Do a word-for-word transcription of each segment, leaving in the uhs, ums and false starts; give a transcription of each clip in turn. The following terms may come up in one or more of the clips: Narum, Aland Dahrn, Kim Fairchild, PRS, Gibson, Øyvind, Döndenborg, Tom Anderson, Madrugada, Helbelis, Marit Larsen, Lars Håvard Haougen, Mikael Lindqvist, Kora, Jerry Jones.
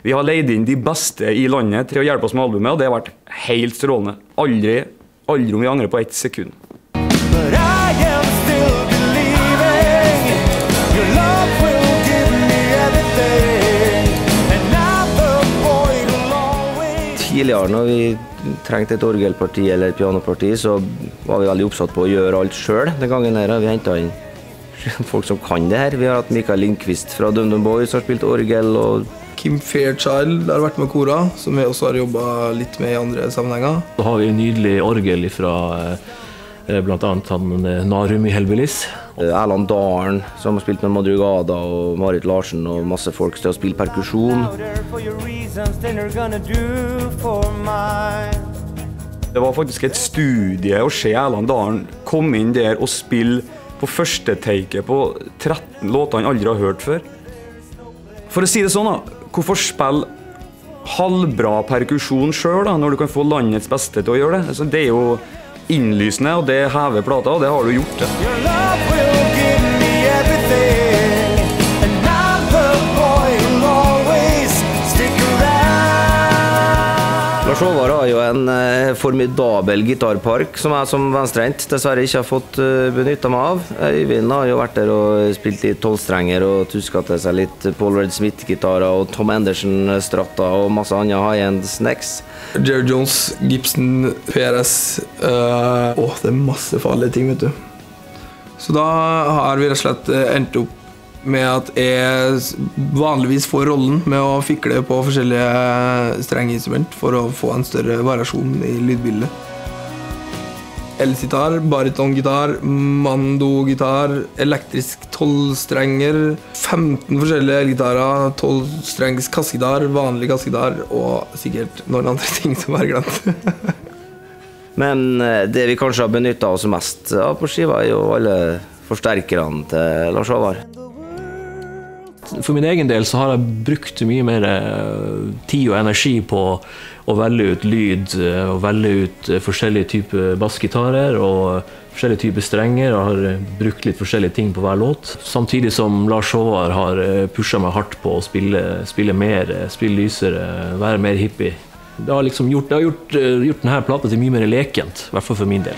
Vi har leid inn de beste i landet til å hjelpe oss med albumet, og det har vært helt strålende. Aldri, aldri om vi angrer på ett sekund. Tidligere, når vi trengte et orgelparti eller et pianoparti, så var vi veldig oppsatt på å gjøre alt selv den gangen her. Vi hentet inn folk som kan det her. Vi har hatt Mikael Lindqvist fra Döndenborg som har spilt orgel, og Kim Fairchild har vært med Kora, som vi også har jobbet litt med i andre sammenhenger. Da har vi en nydelig orgel fra blant annet han Narum i Helbelis. Aland Dahrn, som har spilt med Madrugada, og Marit Larsen og masse folk til å spille perkusjon. Det var faktisk et studie å se Aland Dahrn komme inn der og spille på første take på tretten låter han aldri har hørt før. For å si det sånn da, hvorfor spille halvbra perkusjon selv da, når du kan få landets beste til å gjøre det? Det er jo innlysende, og det hever plata, og det har du gjort det. Lars Håvard har jo en formidabel gitarpark som jeg som venstrehendt dessverre ikke har fått benyttet meg av. Øyvind har jo vært der og spilt i tolvstrenger og tuska til seg litt Paul Red Smith-gitarer og Tom Anderson stratta og masse andre high-end snacks. Jerry Jones, Gibson, P R S, øh, åh, det er masse farlige ting, vet du. Så da har vi rett og slett endt opp med at jeg vanligvis får rollen med å fikle på forskjellige strengeinstrument for å få en større variasjon i lydbildet. Elsitar, baritongitar, mandogitar, elektrisk tolvstrenger, femten forskjellige elgitarer, tolvstrengs kassegitar, vanlig kassegitar og sikkert noen andre ting som er glemt. Men det vi kanskje har benyttet oss mest av på skiva er jo alle forsterkerne til Lars Håvard. For min egen del så har jeg brukt mye mer tid og energi på å velge ut lyd, og velge ut forskjellige typer bassgitarer og forskjellige typer strenger, og har brukt litt forskjellige ting på hver låt. Samtidig som Lars Håvard har pushet meg hardt på å spille, spille mer, spille lysere, være mer hippie. Det har liksom gjort, det har gjort, gjort denne plata til mye mer lekent, i hvert fall for min del.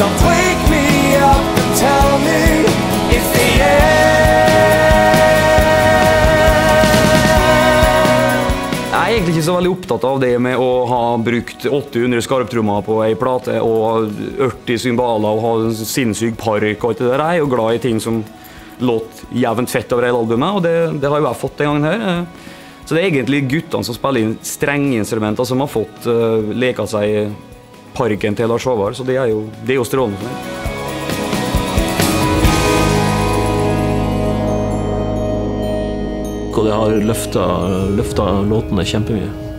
Don't wake me up and tell me. Jeg er egentlig ikke så veldig opptatt av det med å ha brukt åtte hundre skarptrommer på ei plate og ørti cymbaler og ha en sinnssyk park og alt det der. Jeg er jo glad i ting som låt jevnt fett over hele albumet, og det, det har jo jeg fått den gangen her. Så det er egentlig guttene som spiller inn strengeinstrumenter som har fått uh, leka seg i parken til Lars Håvard, så det er jo, det er jo strålende for meg. Og det har løftet, løftet låtene kjempemye.